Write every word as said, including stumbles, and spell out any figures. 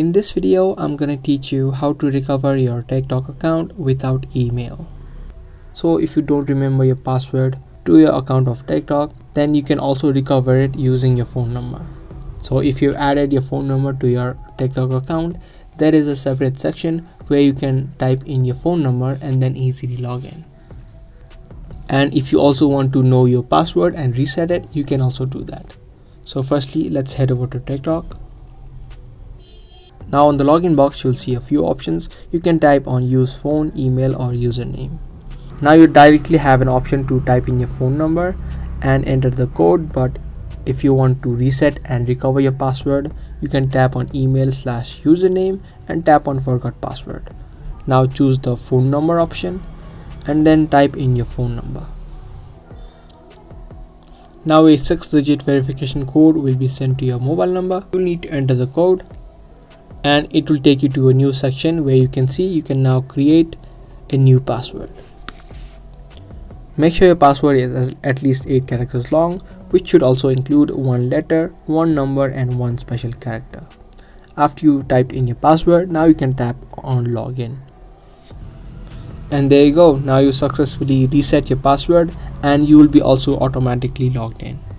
In this video, I'm gonna teach you how to recover your TikTok account without email. So if you don't remember your password to your account of TikTok, then you can also recover it using your phone number. So if you added your phone number to your TikTok account, there is a separate section where you can type in your phone number and then easily log in. And if you also want to know your password and reset it, you can also do that. So firstly, let's head over to TikTok. Now on the login box, you'll see a few options. You can type on use phone, email or username. Now you directly have an option to type in your phone number and enter the code, but if you want to reset and recover your password, you can tap on email slash username and tap on forgot password. Now choose the phone number option and then type in your phone number. Now a six digit verification code will be sent to your mobile number. You'll need to enter the code and it will take you to a new section where you can see you can now create a new password. Make sure your password is at least eight characters long, which should also include one letter, one number and one special character. After you typed in your password, now you can tap on login. And there you go, now you successfully reset your password and you will be also automatically logged in.